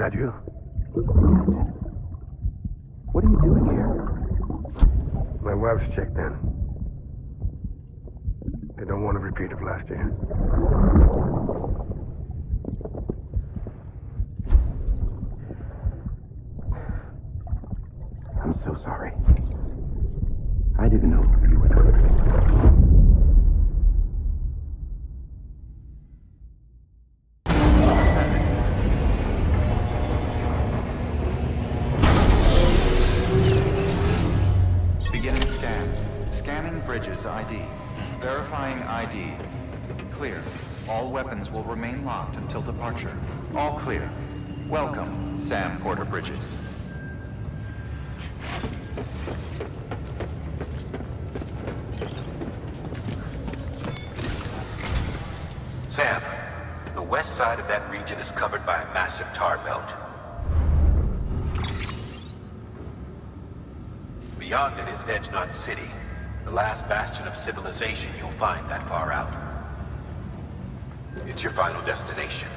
that you? What are you doing here? My wife's checked in. They don't want a repeat of last year. I'm so sorry. I didn't know you were doing it. ID. Verifying ID. Clear. All weapons will remain locked until departure. All clear. Welcome, Sam Porter Bridges. Sam, the west side of that region is covered by a massive tar belt. Beyond it is Edge Knot City. The last bastion of civilization you'll find that far out. It's your final destination.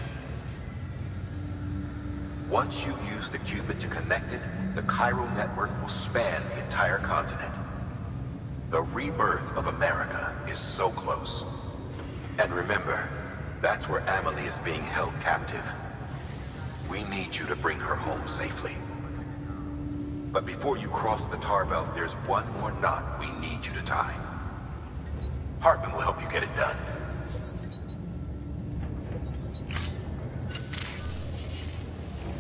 Once you use the Cupid to connect it, the Chiral Network will span the entire continent. The rebirth of America is so close. And remember, that's where Amelie is being held captive. We need you to bring her home safely. But before you cross the tar belt, there's one more knot we need you to tie. Heartman will help you get it done.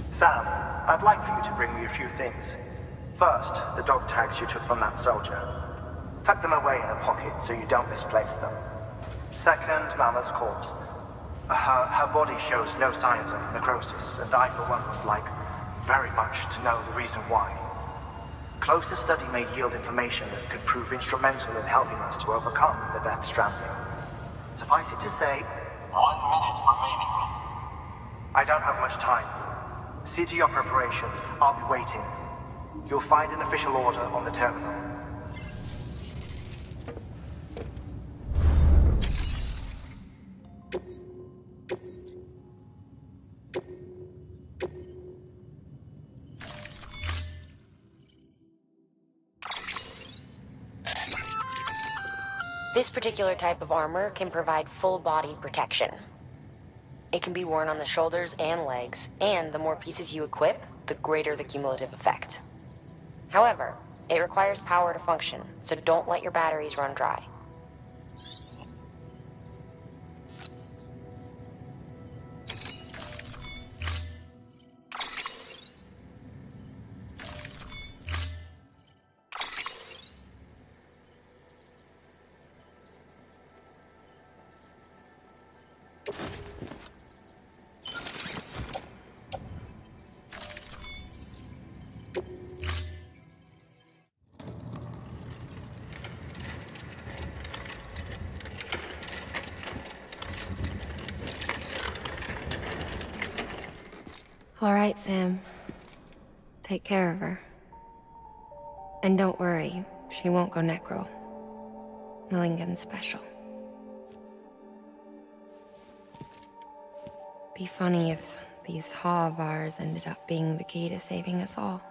Sam, I'd like for you to bring me a few things. First, the dog tags you took from that soldier. Tuck them away in a pocket so you don't misplace them. Second, Mama's corpse. Her body shows no signs of necrosis, and I, for one, would like very much to know the reason why. Closer study may yield information that could prove instrumental in helping us to overcome the Death Stranding. Suffice it to say, 1 minute remaining. I don't have much time. See to your preparations. I'll be waiting. You'll find an official order on the terminal. This particular type of armor can provide full-body protection. It can be worn on the shoulders and legs, and the more pieces you equip, the greater the cumulative effect. However, it requires power to function, so don't let your batteries run dry. All right, Sam. Take care of her. And don't worry, she won't go necro. Millingan's special. Be funny if these haw bars ended up being the key to saving us all.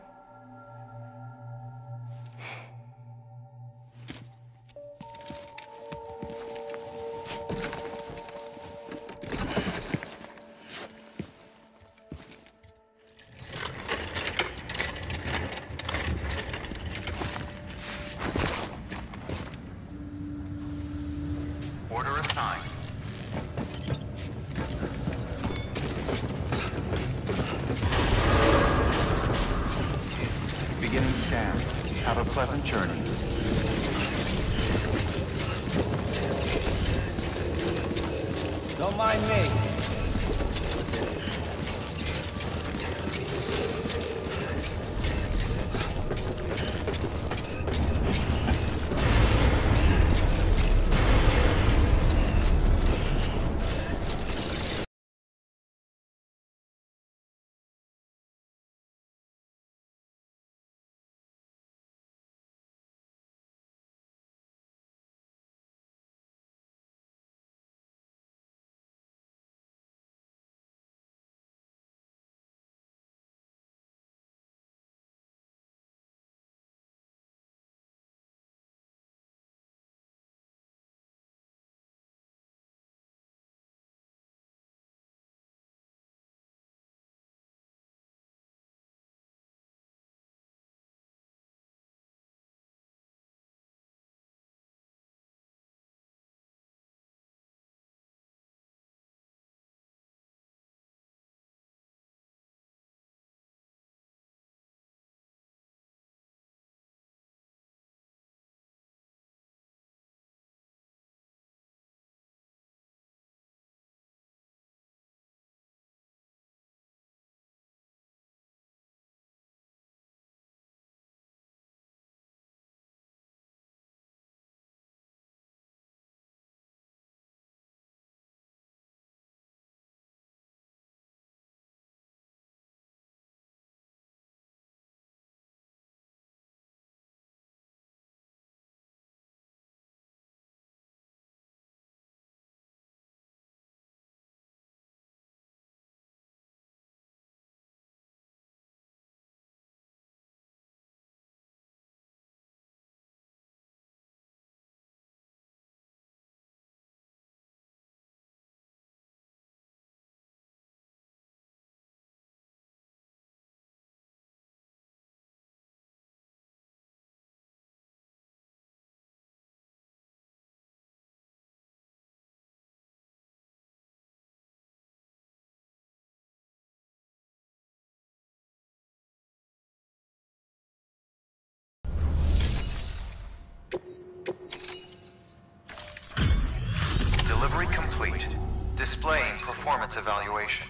Displaying performance evaluation.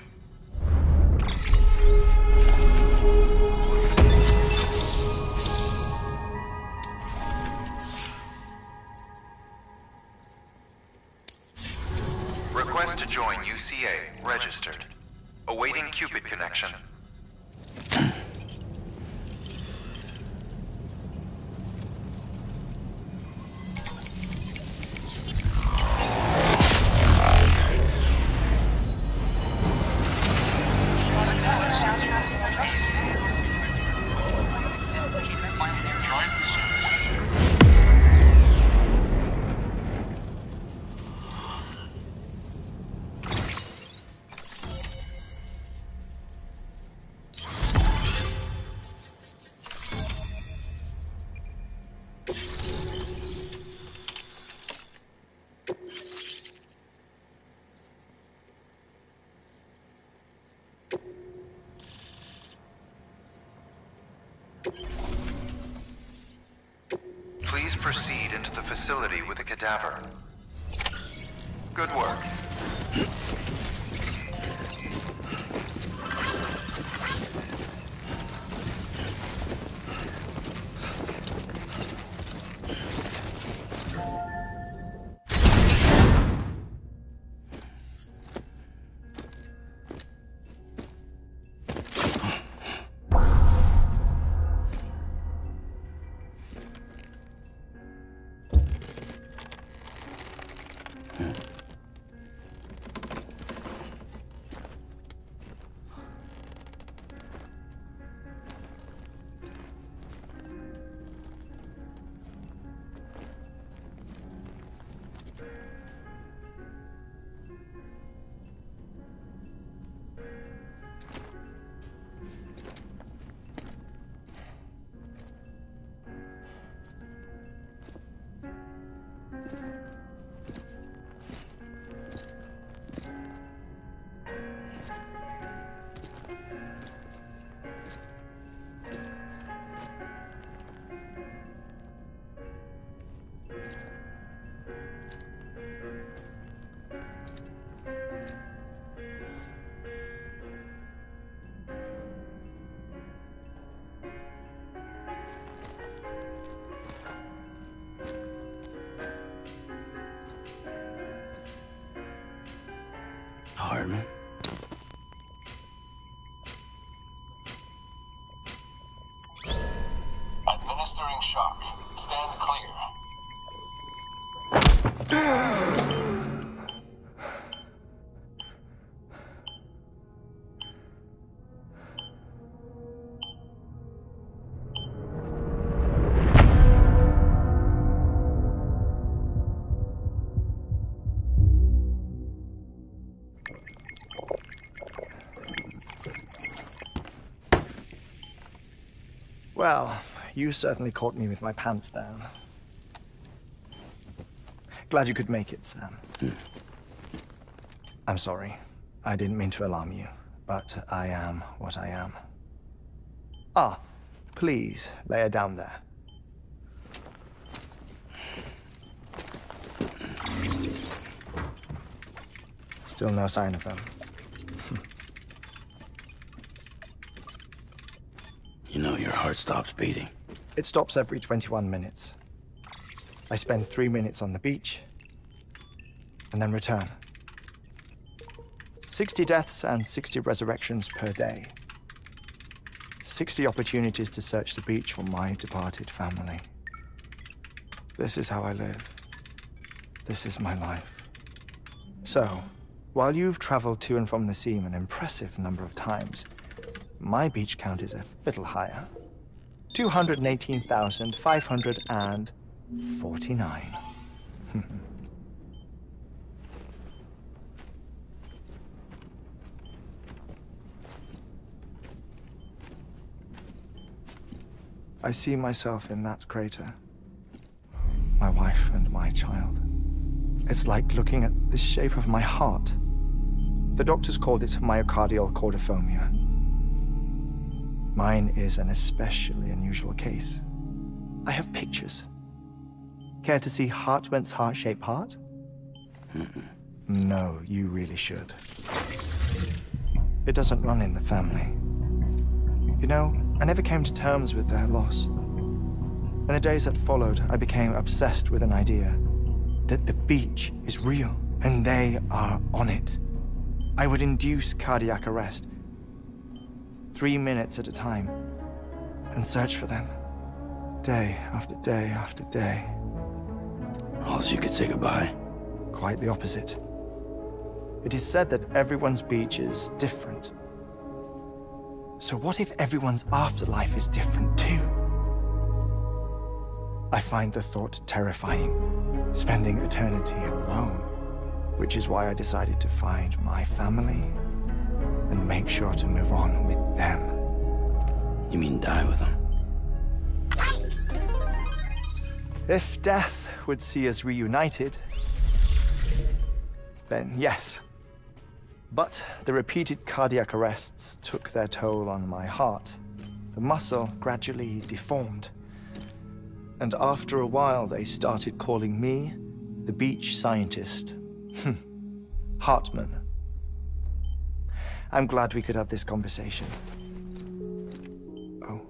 Request to join UCA registered. Awaiting Cupid connection. With a cadaver. Good work. Heartman. Administering shock. Stand clear. Well, you certainly caught me with my pants down. Glad you could make it, Sam. I'm sorry. I didn't mean to alarm you, but I am what I am. Ah, please, lay her down there. Still no sign of them. You know your heart stops beating. It stops every 21 minutes. I spend 3 minutes on the beach, and then return. 60 deaths and 60 resurrections per day. 60 opportunities to search the beach for my departed family. This is how I live. This is my life. So, while you've traveled to and from the seam an impressive number of times, my beach count is a little higher. 218,549. I see myself in that crater. My wife and my child. It's like looking at the shape of my heart. The doctors called it myocardial chordophobia. Mine is an especially unusual case. I have pictures. Care to see Heartman's heart-shaped heart? No, you really should. It doesn't run in the family. You know, I never came to terms with their loss. In the days that followed, I became obsessed with an idea that the beach is real and they are on it. I would induce cardiac arrest 3 minutes at a time and search for them day after day after day. Also, you could say goodbye. Quite the opposite. It is said that everyone's beach is different. So what if everyone's afterlife is different too? I find the thought terrifying, spending eternity alone, which is why I decided to find my family and make sure to move on with them. You mean die with them? If death would see us reunited, then yes. But the repeated cardiac arrests took their toll on my heart. The muscle gradually deformed. And after a while, they started calling me the beach scientist. Heartman. I'm glad we could have this conversation. Oh.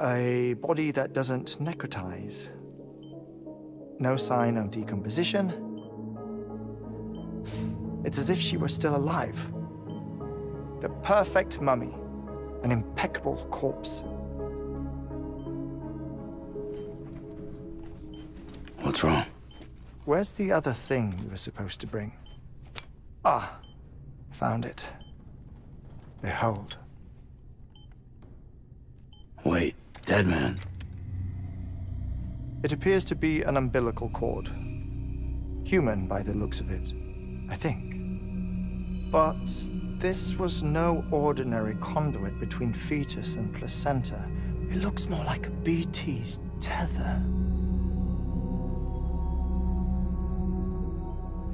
A body that doesn't necrotize. No sign of decomposition. It's as if she were still alive. The perfect mummy. An impeccable corpse. What's wrong? Where's the other thing you were supposed to bring? Ah, found it. Behold. Wait, Deadman. It appears to be an umbilical cord. Human by the looks of it, I think. But this was no ordinary conduit between fetus and placenta. It looks more like a BT's tether.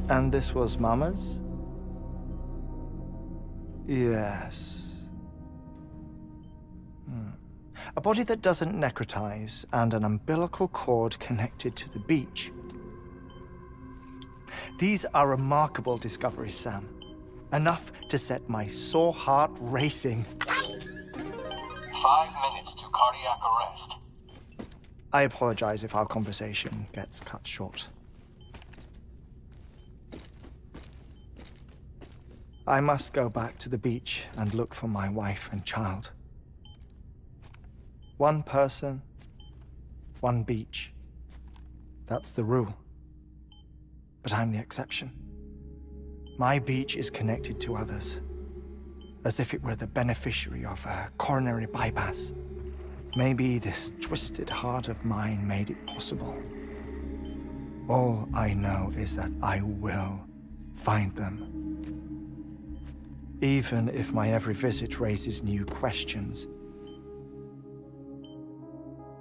And this was Mama's? Yes. A body that doesn't necrotize and an umbilical cord connected to the beach. These are remarkable discoveries, Sam. Enough to set my sore heart racing. 5 minutes to cardiac arrest. I apologize if our conversation gets cut short. I must go back to the beach and look for my wife and child. One person, one beach. That's the rule. But I'm the exception. My beach is connected to others, as if it were the beneficiary of a coronary bypass. Maybe this twisted heart of mine made it possible. All I know is that I will find them. Even if my every visit raises new questions,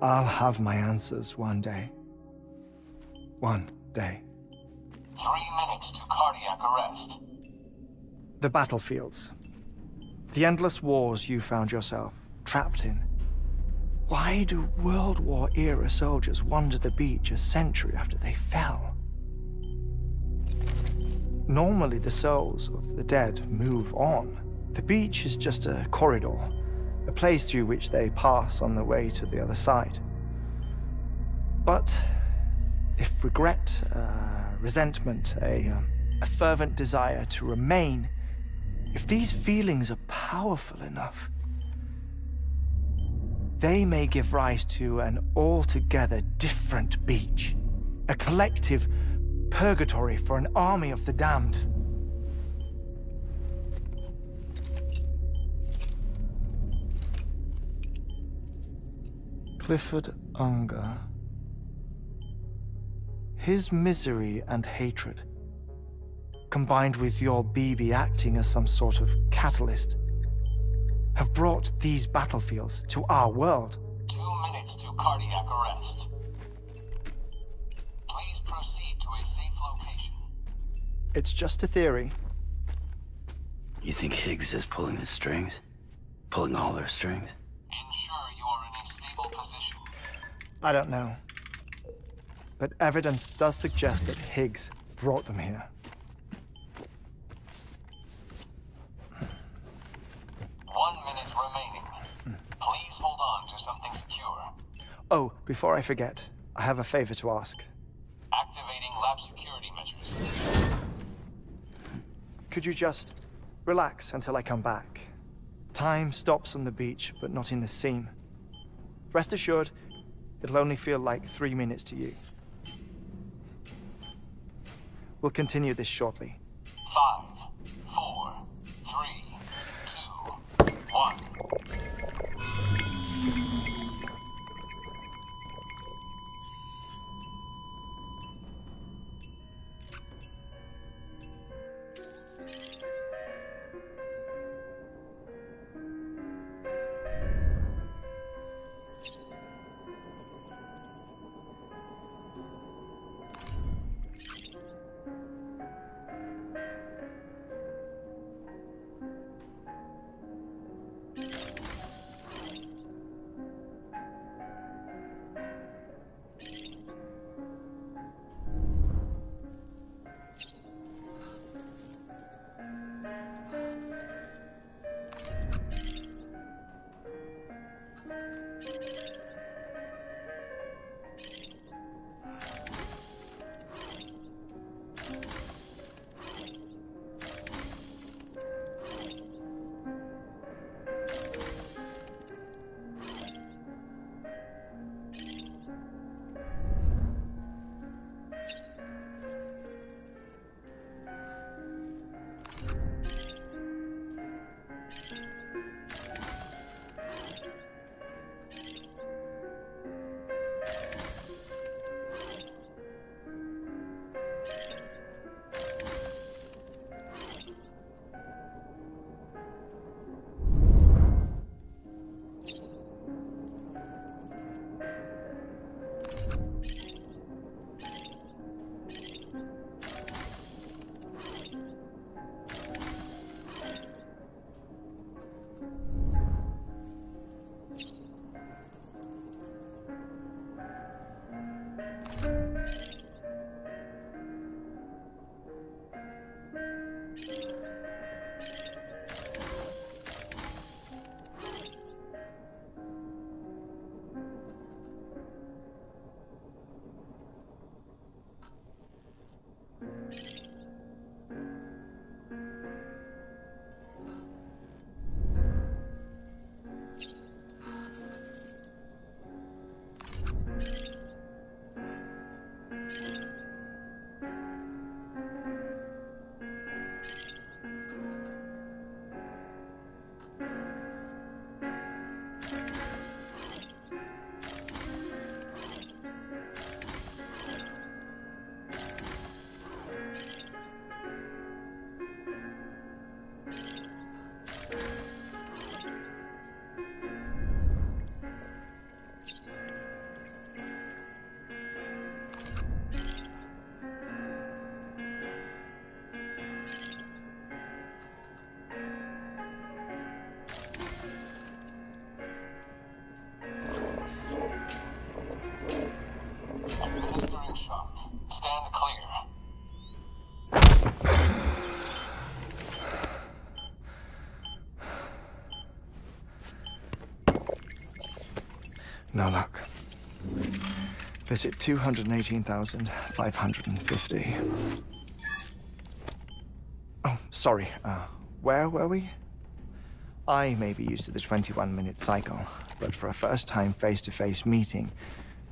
I'll have my answers one day. One day. 3 minutes to cardiac arrest. The battlefields. The endless wars you found yourself trapped in. Why do World War era soldiers wander the beach a century after they fell? Normally the souls of the dead move on. The beach is just a corridor, a place through which they pass on the way to the other side. But if regret, resentment, a fervent desire to remain, if these feelings are powerful enough, they may give rise to an altogether different beach, a collective purgatory for an army of the damned. Clifford Unger. His misery and hatred, combined with your BB acting as some sort of catalyst, have brought these battlefields to our world. 2 minutes to cardiac arrest. Please proceed to a safe location. It's just a theory. You think Higgs is pulling his strings? Pulling all their strings? Ensure you are in a stable position. I don't know. but evidence does suggest that Higgs brought them here. Oh, before I forget, I have a favor to ask. Activating lab security measures. Could you just relax until I come back? Time stops on the beach, but not in the scene. Rest assured, it'll only feel like 3 minutes to you. We'll continue this shortly. 5, 4, 3, 2, 1. No luck. Visit 218,550. Oh, sorry. Where were we? I may be used to the 21-minute cycle, but for a first-time face-to-face meeting,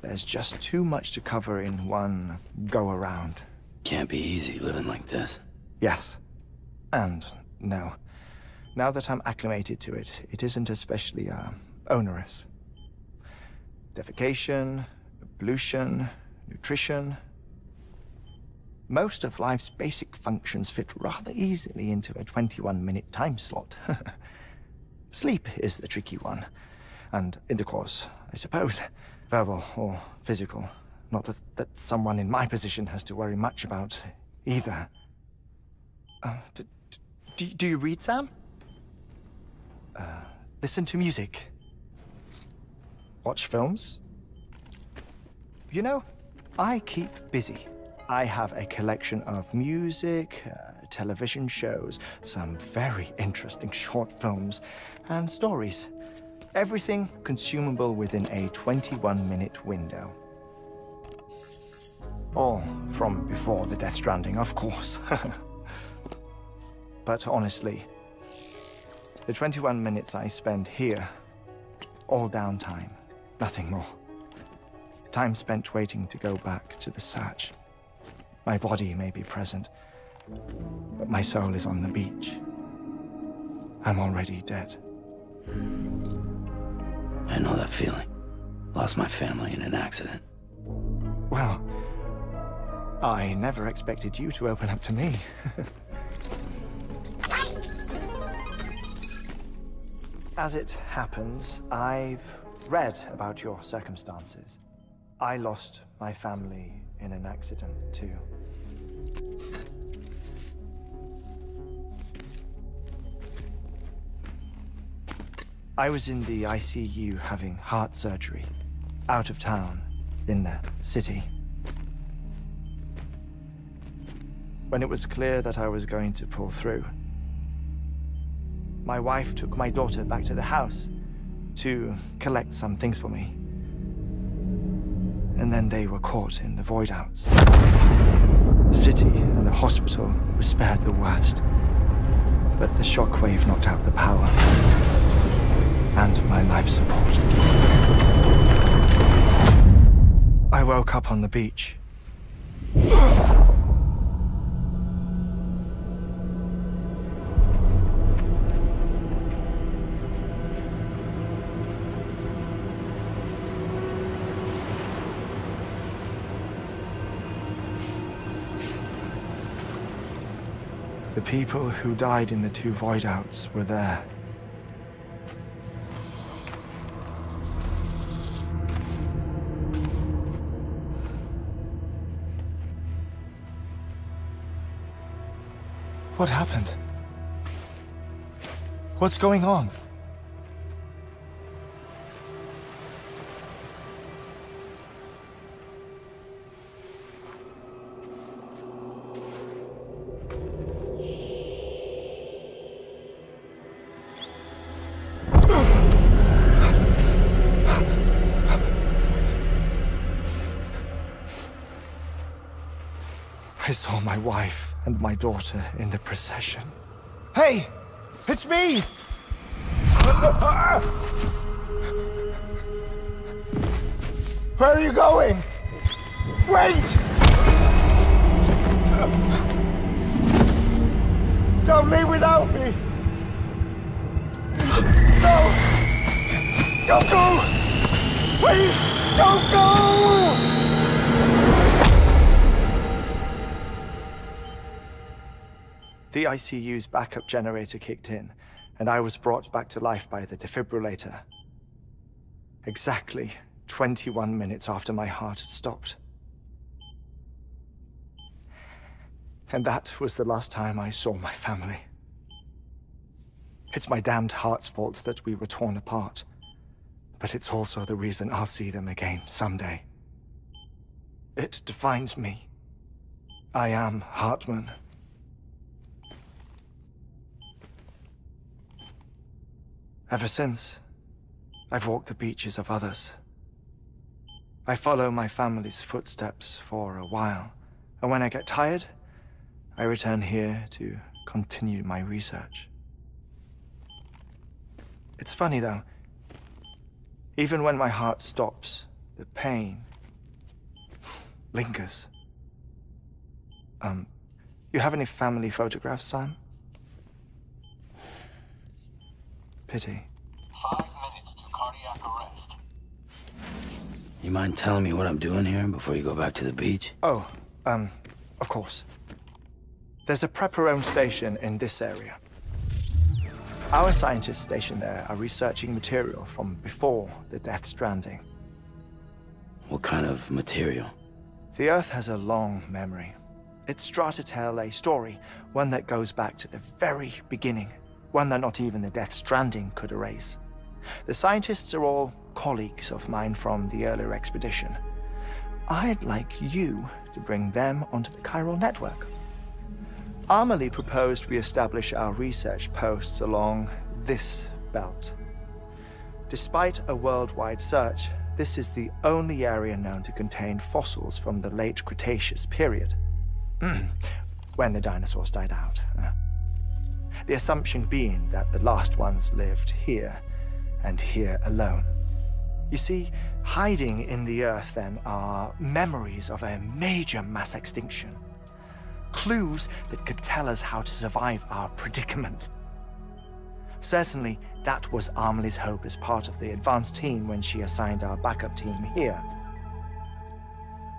there's just too much to cover in one go-around. Can't be easy living like this. Yes. And no. Now that I'm acclimated to it, it isn't especially onerous. Defecation, ablution, nutrition. Most of life's basic functions fit rather easily into a 21-minute time slot. Sleep is the tricky one. And intercourse, I suppose. Verbal or physical. Not that someone in my position has to worry much about either. Do you read, Sam? Listen to music. Watch films? You know, I keep busy. I have a collection of music, television shows, some very interesting short films, and stories. Everything consumable within a 21-minute window. All from before the Death Stranding, of course. But honestly, the 21 minutes I spend here, all downtime, nothing more. Time spent waiting to go back to the search. My body may be present, but my soul is on the beach. I'm already dead. I know that feeling. Lost my family in an accident. Well, I never expected you to open up to me. As it happens, I've read about your circumstances. I lost my family in an accident, too. I was in the ICU having heart surgery, out of town, in the city. When it was clear that I was going to pull through, my wife took my daughter back to the house to collect some things for me. And then they were caught in the voidouts. The city and the hospital were spared the worst, but the shockwave knocked out the power and my life support. I woke up on the beach. The people who died in the two voidouts were there. What happened? What's going on? I saw my wife and my daughter in the procession. Hey! It's me! Where are you going? Wait! Don't leave without me! No! Don't go! Please, don't go! The ICU's backup generator kicked in, and I was brought back to life by the defibrillator. Exactly 21 minutes after my heart had stopped. And that was the last time I saw my family. It's my damned heart's fault that we were torn apart, but it's also the reason I'll see them again someday. It defines me. I am Heartman. Ever since, I've walked the beaches of others. I follow my family's footsteps for a while, and when I get tired, I return here to continue my research. It's funny though, even when my heart stops, the pain lingers. You have any family photographs, Sam? Pity. 5 minutes to cardiac arrest. You mind telling me what I'm doing here before you go back to the beach? Oh, of course. There's a prepperone station in this area. Our scientists stationed there are researching material from before the Death Stranding. What kind of material? The Earth has a long memory. Its strata tell a story, one that goes back to the very beginning. One that not even the Death Stranding could erase. The scientists are all colleagues of mine from the earlier expedition. I'd like you to bring them onto the chiral network. Amelie proposed we establish our research posts along this belt. Despite a worldwide search, this is the only area known to contain fossils from the late Cretaceous period, when the dinosaurs died out. The assumption being that the last ones lived here, and here alone. You see, hiding in the earth then are memories of a major mass extinction. Clues that could tell us how to survive our predicament. Certainly, that was Amelie's hope as part of the advanced team when she assigned our backup team here.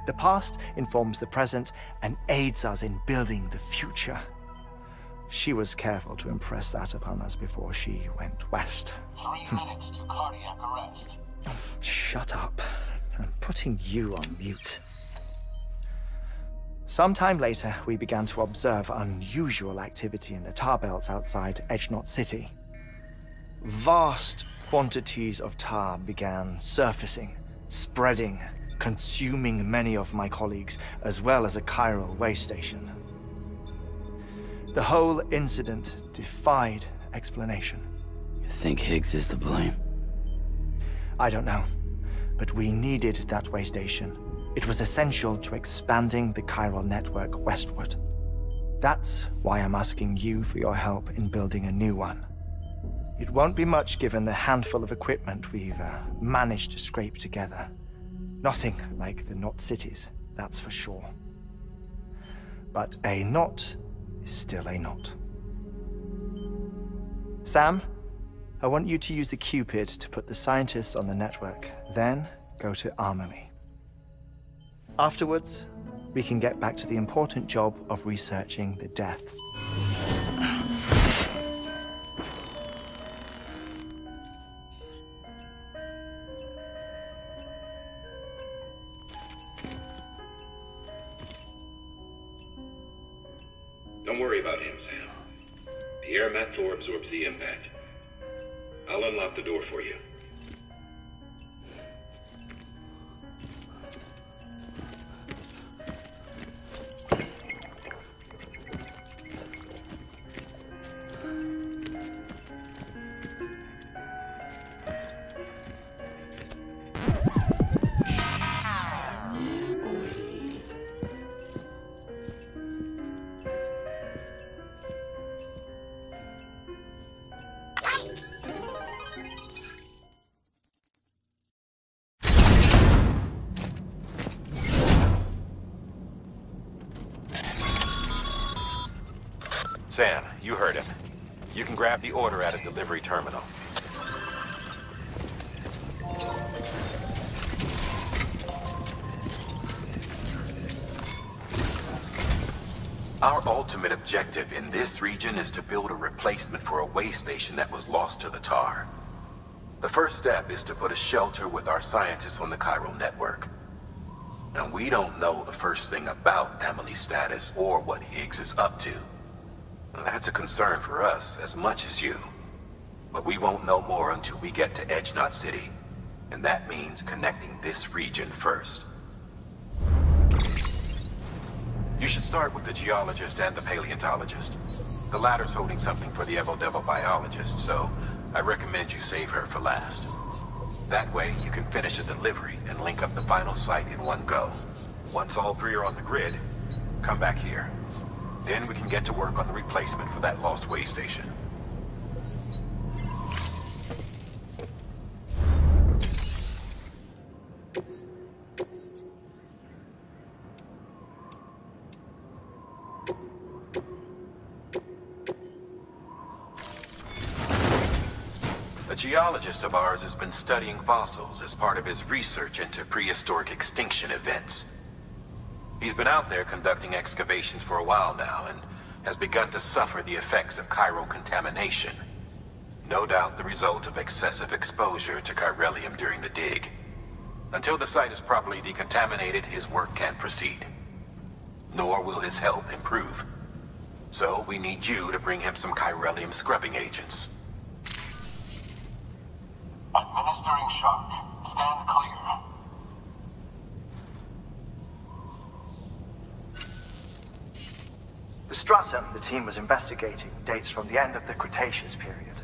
The past informs the present and aids us in building the future. She was careful to impress that upon us before she went west. 3 minutes to cardiac arrest. Shut up. I'm putting you on mute. Sometime later, we began to observe unusual activity in the tar belts outside Edge Knot City. Vast quantities of tar began surfacing, spreading, consuming many of my colleagues, as well as a chiral way station. The whole incident defied explanation. You think Higgs is to blame? I don't know, but we needed that way station. It was essential to expanding the chiral network westward. That's why I'm asking you for your help in building a new one. It won't be much given the handful of equipment we've managed to scrape together. Nothing like the Knot Cities, that's for sure. But a knot is still a knot. Sam, I want you to use the Cupid to put the scientists on the network, then go to Armory. Afterwards, we can get back to the important job of researching the deaths. Don't worry about him, Sam. The air mantle absorbs the impact. I'll unlock the door for you. Sam, you heard him. You can grab the order at a delivery terminal. Our ultimate objective in this region is to build a replacement for a way station that was lost to the tar. The first step is to put a shelter with our scientists on the chiral network. Now, we don't know the first thing about Amelie's status or what Higgs is up to. That's a concern for us, as much as you. But we won't know more until we get to Edge Knot City. And that means connecting this region first. You should start with the geologist and the paleontologist. The latter's holding something for the evo-devo biologist, so I recommend you save her for last. That way, you can finish a delivery and link up the final site in one go. Once all three are on the grid, come back here. Then we can get to work on the replacement for that lost way station. A geologist of ours has been studying fossils as part of his research into prehistoric extinction events. He's been out there conducting excavations for a while now, and has begun to suffer the effects of chiral contamination. No doubt the result of excessive exposure to Chiralium during the dig. Until the site is properly decontaminated, his work can't proceed. Nor will his health improve. So we need you to bring him some Chiralium scrubbing agents. Administering shock. Stand clear. stratum the team was investigating dates from the end of the Cretaceous period,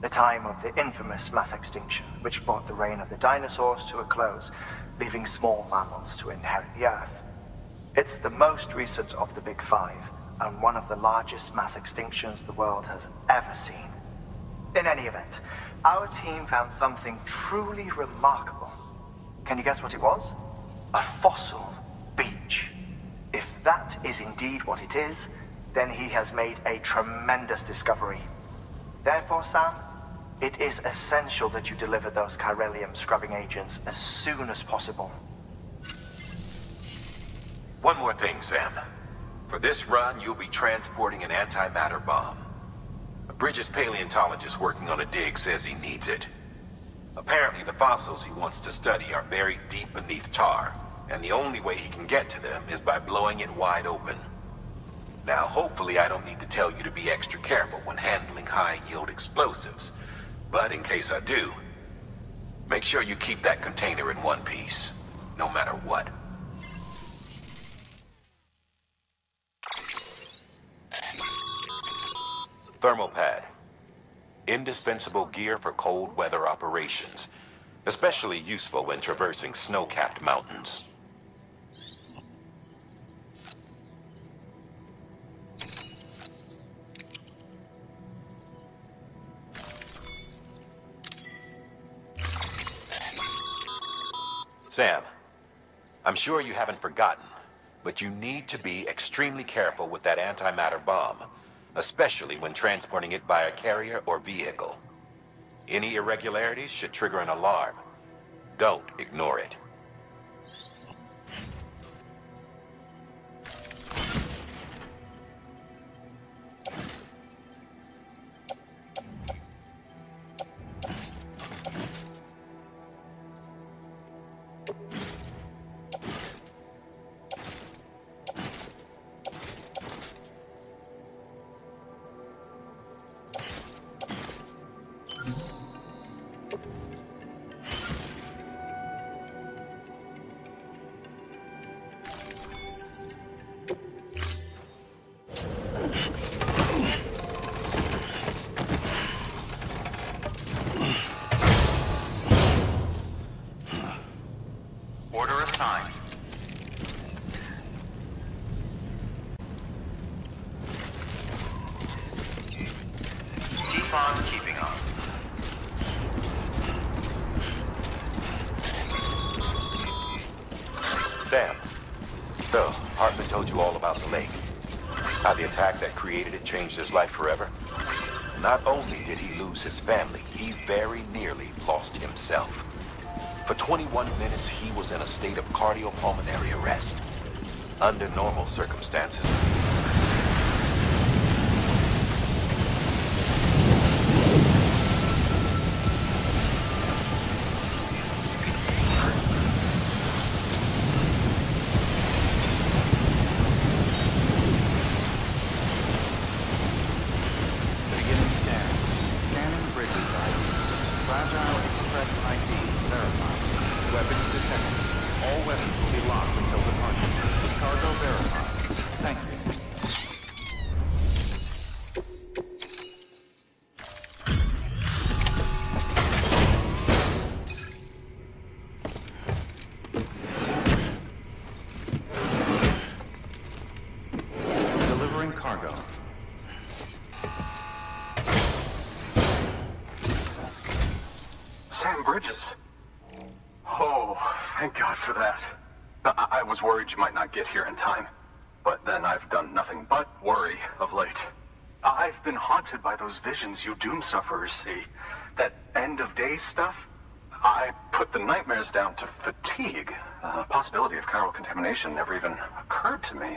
the time of the infamous mass extinction, which brought the reign of the dinosaurs to a close, leaving small mammals to inherit the Earth. It's the most recent of the Big Five, and one of the largest mass extinctions the world has ever seen. In any event, our team found something truly remarkable. Can you guess what it was? A fossil beach. If that is indeed what it is, then he has made a tremendous discovery. Therefore, Sam, it is essential that you deliver those Chiralium scrubbing agents as soon as possible. One more thing, Sam. For this run, you'll be transporting an antimatter bomb. A Bridges paleontologist working on a dig says he needs it. Apparently, the fossils he wants to study are buried deep beneath tar, and the only way he can get to them is by blowing it wide open. Now, hopefully I don't need to tell you to be extra careful when handling high-yield explosives, but in case I do, make sure you keep that container in one piece, no matter what. Thermopad. Indispensable gear for cold weather operations, especially useful when traversing snow-capped mountains. Sam, I'm sure you haven't forgotten, but you need to be extremely careful with that antimatter bomb, especially when transporting it by a carrier or vehicle. Any irregularities should trigger an alarm. Don't ignore it. Changed his life forever. Not only did he lose his family, he very nearly lost himself. For 21 minutes, he was in a state of cardiopulmonary arrest. Under normal circumstances, Fragile Express ID verified. Weapons detected. All weapons will be locked until departure. Cargo verified. Thank you. You doom sufferers see. That end of day stuff, I put the nightmares down to fatigue. Possibility of chiral contamination never even occurred to me.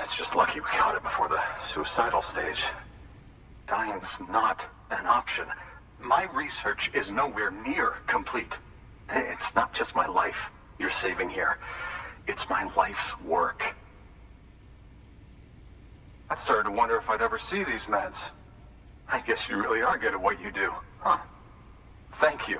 It's just lucky we caught it before the suicidal stage. Dying's not an option. My research is nowhere near complete. It's not just my life you're saving here. It's my life's work. I started to wonder if I'd ever see these meds. I guess you really are good at what you do, huh? Thank you.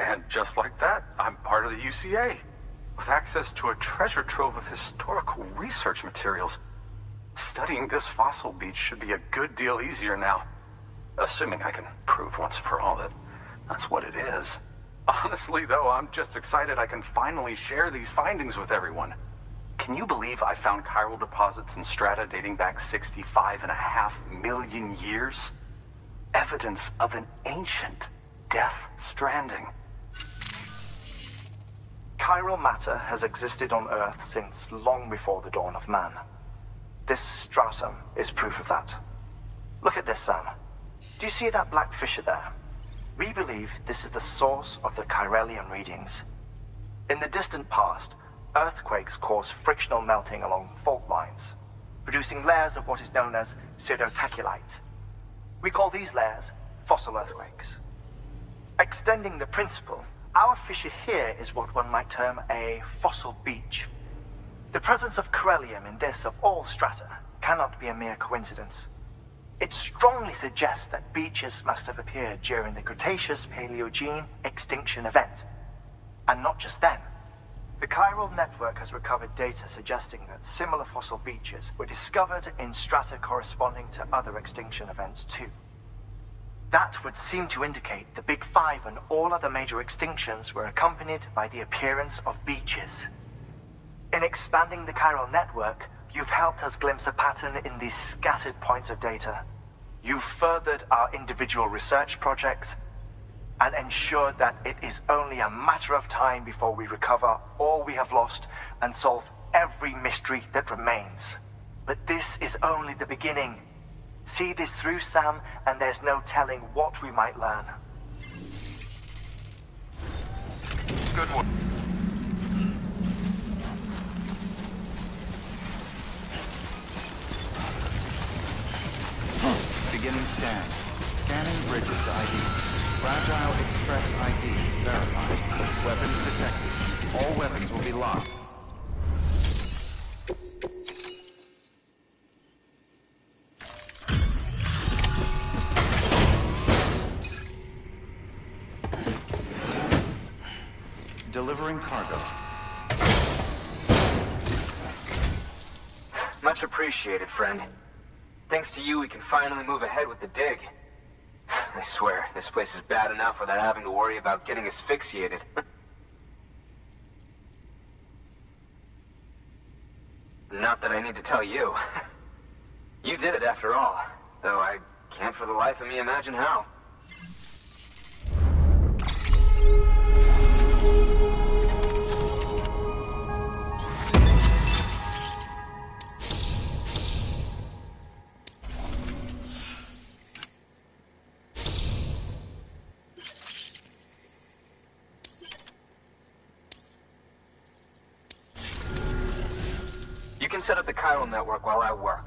And just like that, I'm part of the UCA, with access to a treasure trove of historical research materials. Studying this fossil beach should be a good deal easier now. Assuming I can prove once for all that that's what it is. Honestly, though, I'm just excited I can finally share these findings with everyone. Can you believe I found chiral deposits in strata dating back 65.5 million years? Evidence of an ancient Death Stranding. Chiral matter has existed on Earth since long before the dawn of man. This stratum is proof of that. Look at this, Sam. Do you see that black fissure there? We believe this is the source of the Chiralium readings. In the distant past, earthquakes caused frictional melting along fault lines, producing layers of what is known as pseudotachylite. We call these layers fossil earthquakes. Extending the principle, our fissure here is what one might term a fossil beach. The presence of Chiralium in this, of all strata, cannot be a mere coincidence. It strongly suggests that beaches must have appeared during the Cretaceous-Paleogene extinction event. And not just then. The Chiral Network has recovered data suggesting that similar fossil beaches were discovered in strata corresponding to other extinction events too. That would seem to indicate the Big Five and all other major extinctions were accompanied by the appearance of beaches. In expanding the Chiral Network, you've helped us glimpse a pattern in these scattered points of data. You've furthered our individual research projects and ensured that it is only a matter of time before we recover all we have lost and solve every mystery that remains. But this is only the beginning. See this through, Sam, and there's no telling what we might learn. Good work. Beginning scan. Scanning Bridges ID. Fragile Express ID verified. Weapons detected. All weapons will be locked. Delivering cargo. Much appreciated, friend. Thanks to you, we can finally move ahead with the dig. I swear, this place is bad enough without having to worry about getting asphyxiated. Not that I need to tell you. You did it after all, though I can't for the life of me imagine how. Set up the Chiral Network while I work.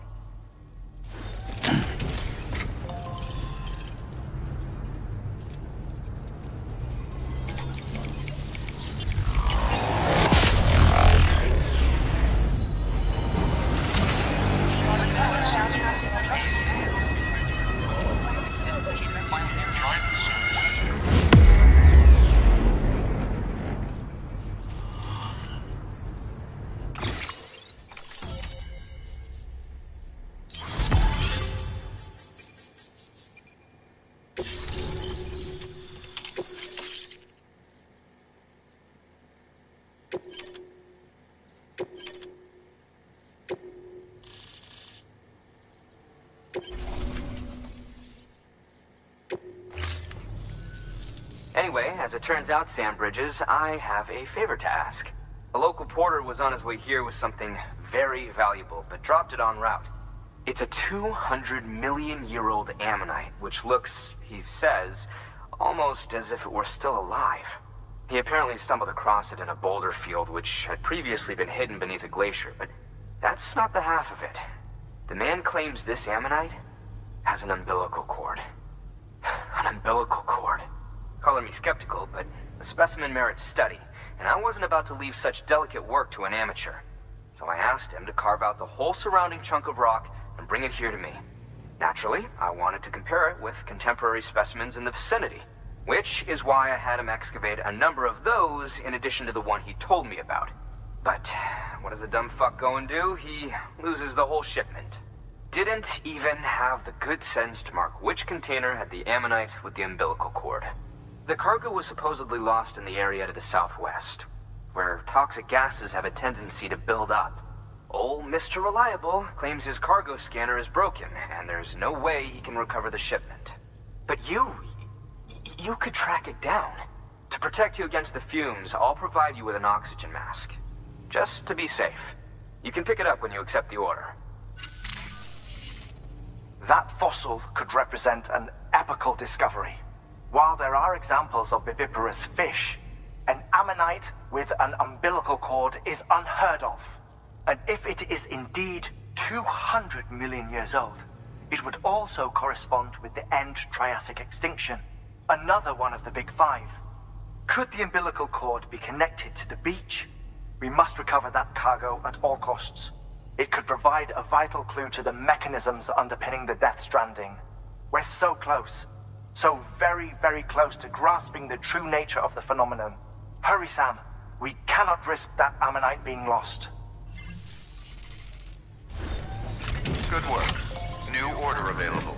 Anyway, as it turns out, Sam Bridges, I have a favor to ask. A local porter was on his way here with something very valuable, but dropped it en route. It's a 200 million year old ammonite, which looks, he says, almost as if it were still alive. He apparently stumbled across it in a boulder field, which had previously been hidden beneath a glacier, but that's not the half of it. The man claims this ammonite has an umbilical cord. An umbilical cord. Color me initially skeptical, but the specimen merits study, and I wasn't about to leave such delicate work to an amateur. So I asked him to carve out the whole surrounding chunk of rock and bring it here to me. Naturally, I wanted to compare it with contemporary specimens in the vicinity, which is why I had him excavate a number of those in addition to the one he told me about. But what does the dumb fuck go and do? He loses the whole shipment. Didn't even have the good sense to mark which container had the ammonite with the umbilical cord. The cargo was supposedly lost in the area to the southwest, where toxic gases have a tendency to build up. Old Mr. Reliable claims his cargo scanner is broken, and there's no way he can recover the shipment. But you could track it down. To protect you against the fumes, I'll provide you with an oxygen mask. Just to be safe. You can pick it up when you accept the order. That fossil could represent an epochal discovery. While there are examples of viviparous fish, an ammonite with an umbilical cord is unheard of. And if it is indeed 200 million years old, it would also correspond with the end Triassic extinction, another one of the Big Five. Could the umbilical cord be connected to the beach? We must recover that cargo at all costs. It could provide a vital clue to the mechanisms underpinning the Death Stranding. We're so close. So very, very close to grasping the true nature of the phenomenon. Hurry, Sam. We cannot risk that ammonite being lost. Good work. New order available.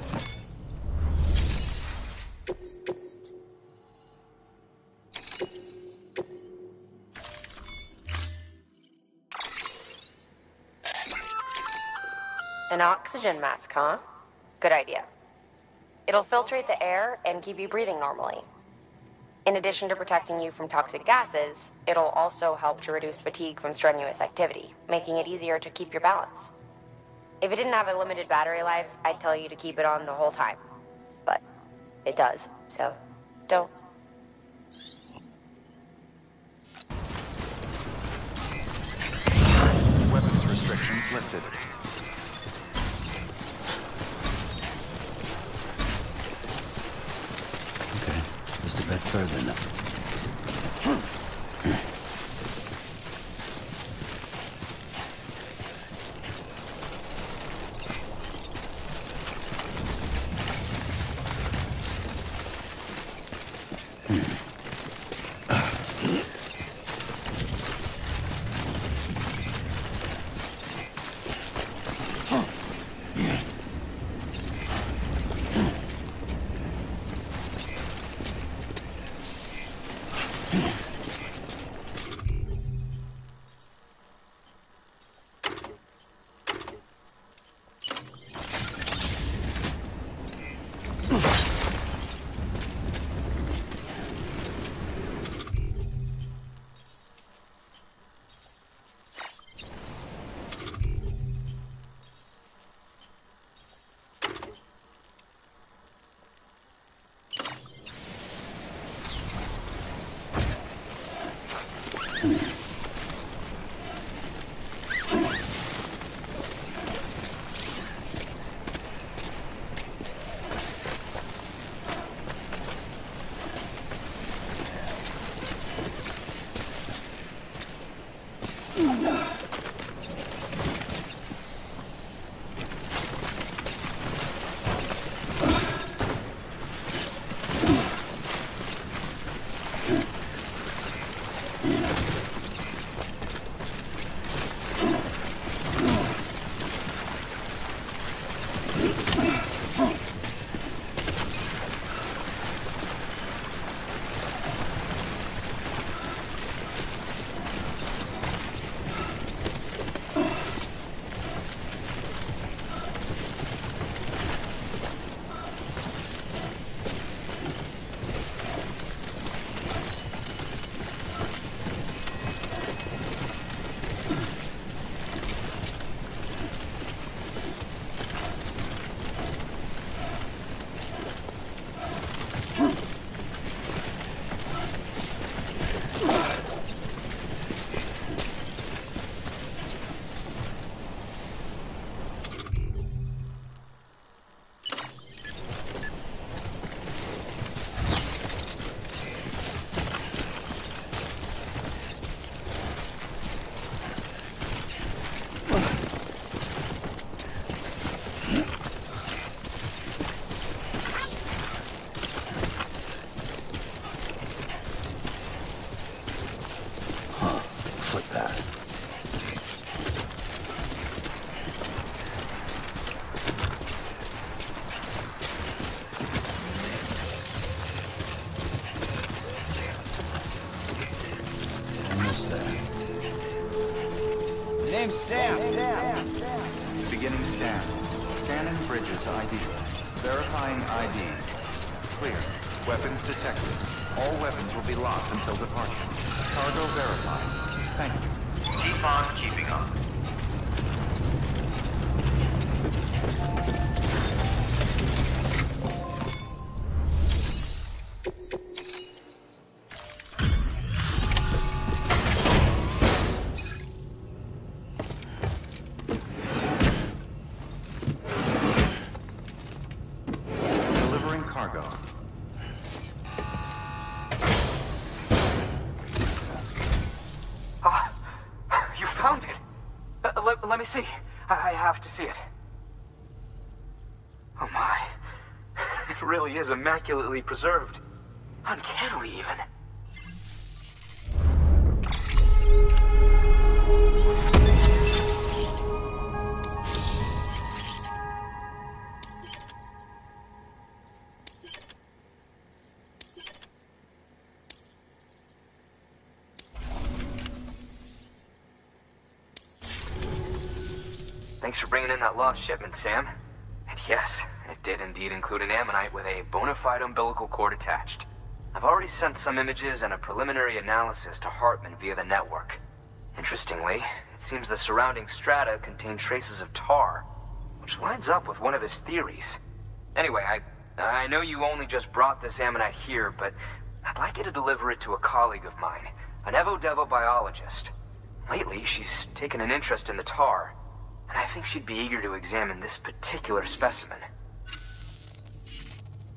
An oxygen mask, huh? Good idea. It'll filtrate the air and keep you breathing normally. In addition to protecting you from toxic gases, it'll also help to reduce fatigue from strenuous activity, making it easier to keep your balance. If it didn't have a limited battery life, I'd tell you to keep it on the whole time. But it does, so don't. Weapons restrictions lifted. Just a bit further name's Sam. Beginning scan. Scanning Bridges ID. Verifying ID. Clear. Weapons detected. All weapons will be locked until departure. Cargo verified. Thank you. Keep on keeping on. See, I have to see it. Oh my, it really is immaculately preserved. Uncannily even. Thanks for bringing in that lost shipment, Sam. And yes, it did indeed include an ammonite with a bona fide umbilical cord attached. I've already sent some images and a preliminary analysis to Heartman via the network. Interestingly, it seems the surrounding strata contain traces of tar, which lines up with one of his theories. Anyway, I know you only just brought this ammonite here, but I'd like you to deliver it to a colleague of mine, an Evo-Devo biologist. Lately, she's taken an interest in the tar. And I think she'd be eager to examine this particular specimen.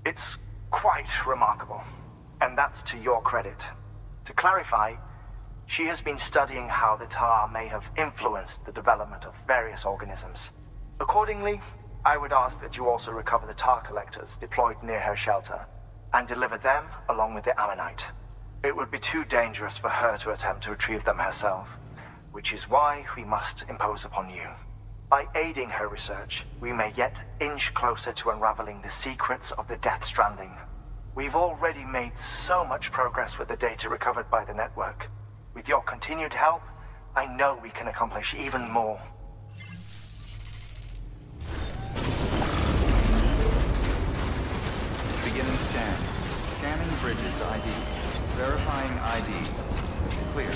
It's quite remarkable. And that's to your credit. To clarify, she has been studying how the tar may have influenced the development of various organisms. Accordingly, I would ask that you also recover the tar collectors deployed near her shelter, and deliver them along with the ammonite. It would be too dangerous for her to attempt to retrieve them herself, which is why we must impose upon you. By aiding her research, we may yet inch closer to unraveling the secrets of the Death Stranding. We've already made so much progress with the data recovered by the network. With your continued help, I know we can accomplish even more. Beginning scan. Scanning Bridges ID. Verifying ID. Clear.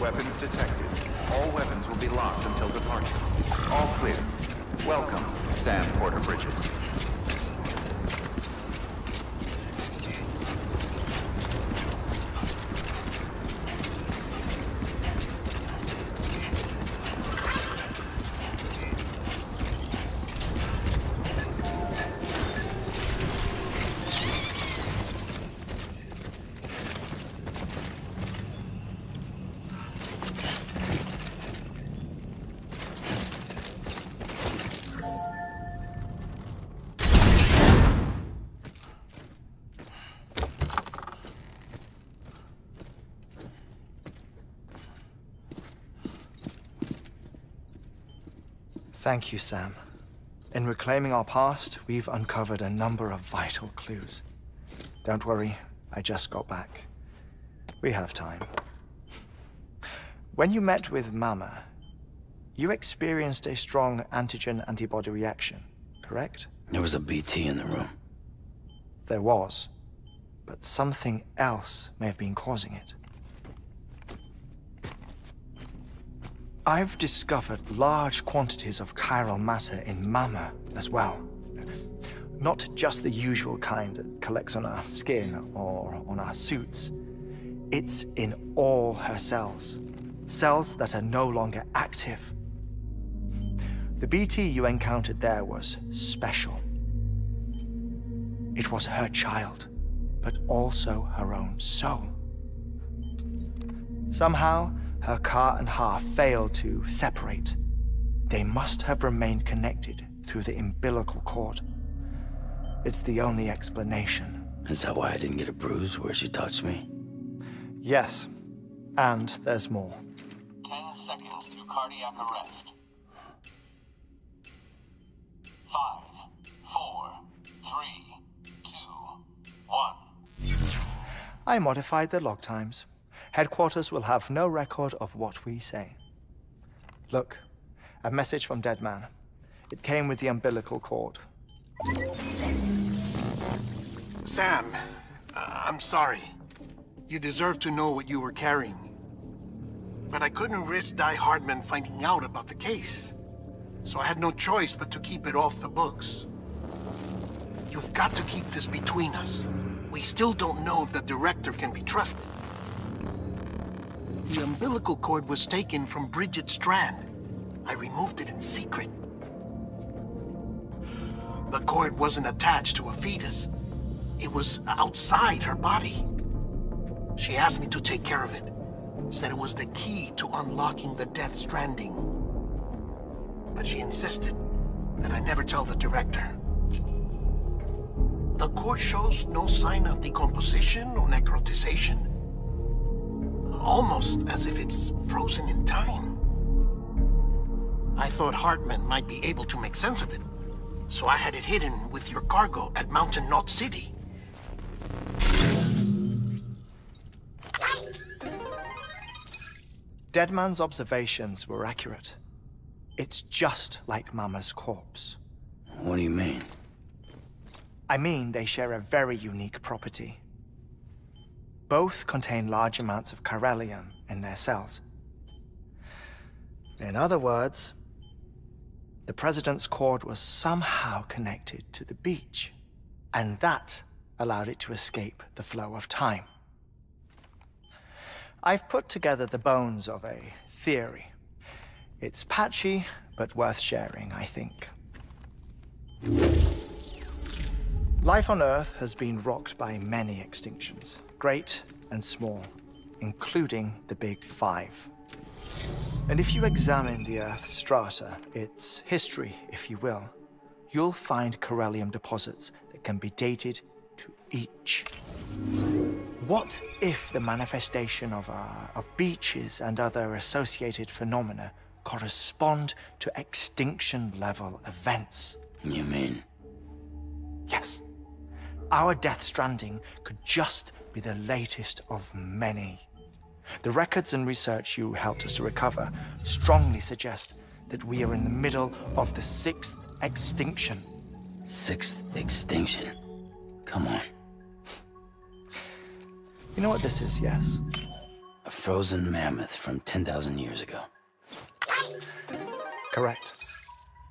Weapons detected. All weapons will be locked until departure. All clear. Welcome, Sam Porter Bridges. Thank you, Sam. In reclaiming our past, we've uncovered a number of vital clues. Don't worry, I just got back. We have time. When you met with Mama, you experienced a strong antigen-antibody reaction, correct? There was a BT in the room. There was, but something else may have been causing it. I've discovered large quantities of chiral matter in Mama as well. Not just the usual kind that collects on our skin or on our suits. It's in all her cells. Cells that are no longer active. The BT you encountered there was special. It was her child, but also her own soul. Somehow, her car and half failed to separate. They must have remained connected through the umbilical cord. It's the only explanation. Is that why I didn't get a bruise where she touched me? Yes, and there's more. 10 seconds to cardiac arrest. 5, 4, 3, 2, 1. I modified the log times. Headquarters will have no record of what we say. Look, a message from Deadman. It came with the umbilical cord. Sam, I'm sorry. You deserve to know what you were carrying. But I couldn't risk Die Hardman finding out about the case. So I had no choice but to keep it off the books. You've got to keep this between us. We still don't know if the director can be trusted. The umbilical cord was taken from Bridget Strand. I removed it in secret. The cord wasn't attached to a fetus. It was outside her body. She asked me to take care of it. Said it was the key to unlocking the Death Stranding. But she insisted that I never tell the director. The cord shows no sign of decomposition or necrotization. Almost as if it's frozen in time. I thought Heartman might be able to make sense of it. So I had it hidden with your cargo at Mountain Knot City. Deadman's observations were accurate. It's just like Mama's corpse. What do you mean? I mean they share a very unique property. Both contain large amounts of Chiralium in their cells. In other words, the president's cord was somehow connected to the beach, and that allowed it to escape the flow of time. I've put together the bones of a theory. It's patchy, but worth sharing, I think. Life on Earth has been rocked by many extinctions, great and small, including the Big Five. And if you examine the Earth's strata, its history, if you will, you'll find Chiralium deposits that can be dated to each. What if the manifestation of beaches and other associated phenomena correspond to extinction-level events? You mean? Yes. Our Death Stranding could just be the latest of many. The records and research you helped us to recover strongly suggest that we are in the middle of the sixth extinction. Sixth extinction? Come on. You know what this is, yes? A frozen mammoth from 10,000 years ago. Correct.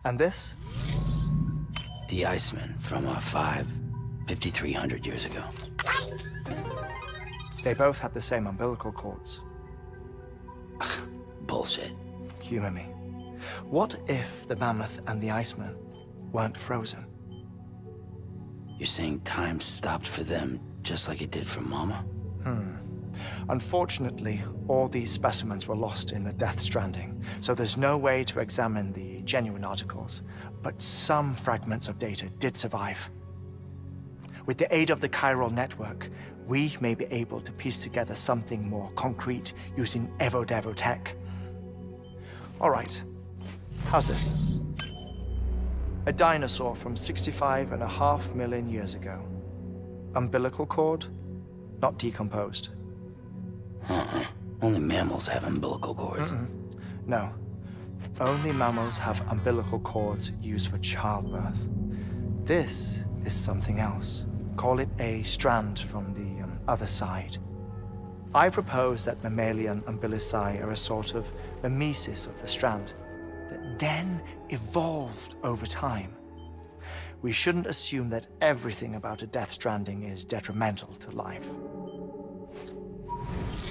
And this? The Iceman from 5,300 years ago. They both had the same umbilical cords. Ugh, bullshit. Humor me. What if the mammoth and the Iceman weren't frozen? You're saying time stopped for them just like it did for Mama? Unfortunately, all these specimens were lost in the Death Stranding, so there's no way to examine the genuine articles, but some fragments of data did survive. With the aid of the Chiral Network, we may be able to piece together something more concrete using Evo-Devo tech. All right, how's this? A dinosaur from 65.5 million years ago. Umbilical cord, not decomposed. Only mammals have umbilical cords. No, only mammals have umbilical cords used for childbirth. This is something else. Call it a strand from the other side. I propose that mammalian umbilici are a sort of mimesis of the strand that then evolved over time. We shouldn't assume that everything about a Death Stranding is detrimental to life.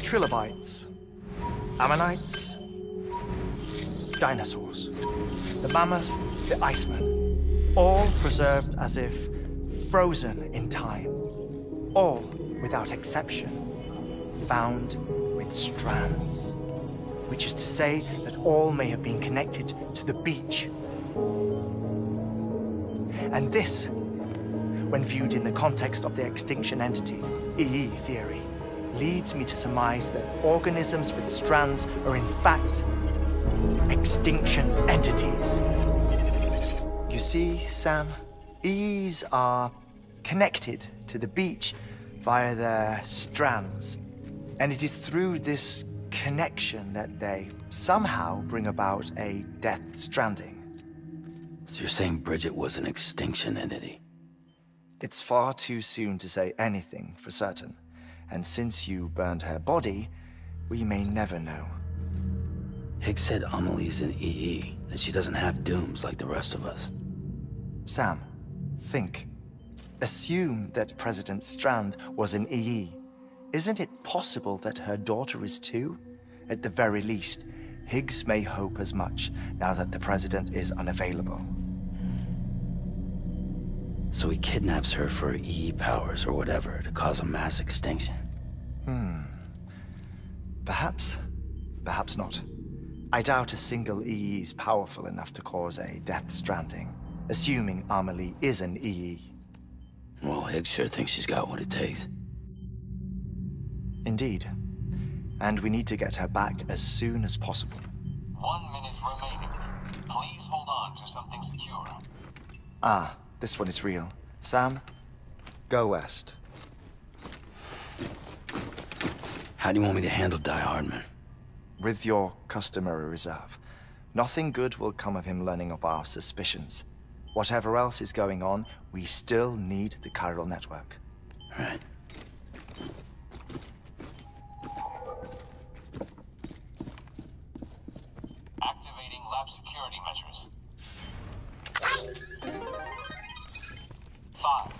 Trilobites, ammonites, dinosaurs, the mammoth, the Iceman, all preserved as if frozen in time, all without exception, found with strands. Which is to say that all may have been connected to the beach. And this, when viewed in the context of the extinction entity, EE theory, leads me to surmise that organisms with strands are in fact extinction entities. You see, Sam, EEs are connected to the beach via their strands, and it is through this connection that they somehow bring about a Death Stranding. So you're saying Bridget was an extinction entity? It's far too soon to say anything for certain. And since you burned her body, we may never know. Higgs said Amelie's an EE, that she doesn't have dooms like the rest of us. Sam, think. Assume that President Strand was an EE. Isn't it possible that her daughter is too? At the very least, Higgs may hope as much, now that the President is unavailable. So he kidnaps her for EE powers or whatever to cause a mass extinction. Perhaps. Perhaps not. I doubt a single EE is powerful enough to cause a Death Stranding, assuming Amelie is an EE. Well, Higgs sure thinks she's got what it takes. Indeed. And we need to get her back as soon as possible. 1 minute remaining. Please hold on to something secure. Ah. This one is real. Sam, go west. How do you want me to handle Die Hardman? With your customary reserve. Nothing good will come of him learning of our suspicions. Whatever else is going on, we still need the chiral network. All right. Activating lab security measures. 5,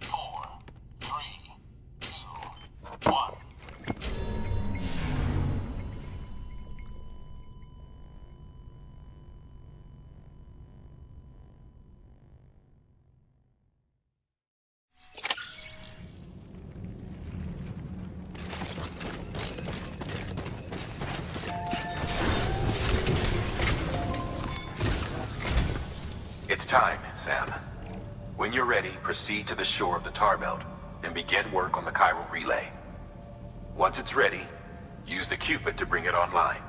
4, 3, 2, 1. It's time, Sam. When you're ready, proceed to the shore of the tar belt and begin work on the chiral relay. Once it's ready, use the Cupid to bring it online.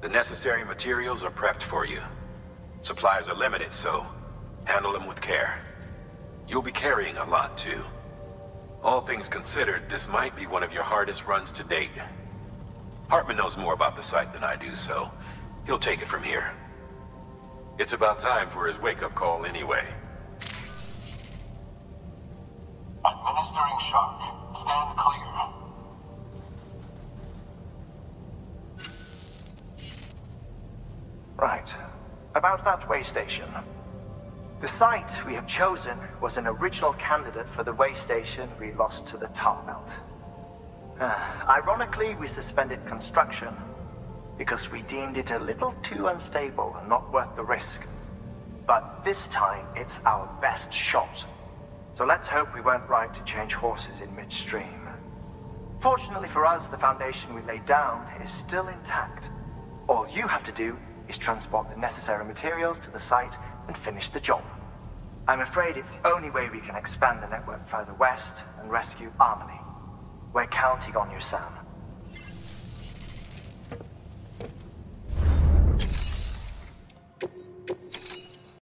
The necessary materials are prepped for you. Supplies are limited, so handle them with care. You'll be carrying a lot, too. All things considered, this might be one of your hardest runs to date. Heartman knows more about the site than I do, so he'll take it from here. It's about time for his wake-up call anyway. Administering shock. Stand clear. Right. About that way station. The site we have chosen was an original candidate for the way station we lost to the tar belt. Ironically, we suspended construction because we deemed it a little too unstable and not worth the risk. But this time, it's our best shot. So let's hope we weren't right to change horses in midstream. Fortunately for us, the foundation we laid down is still intact. All you have to do is transport the necessary materials to the site and finish the job. I'm afraid it's the only way we can expand the network further west and rescue Armory. We're counting on you, Sam.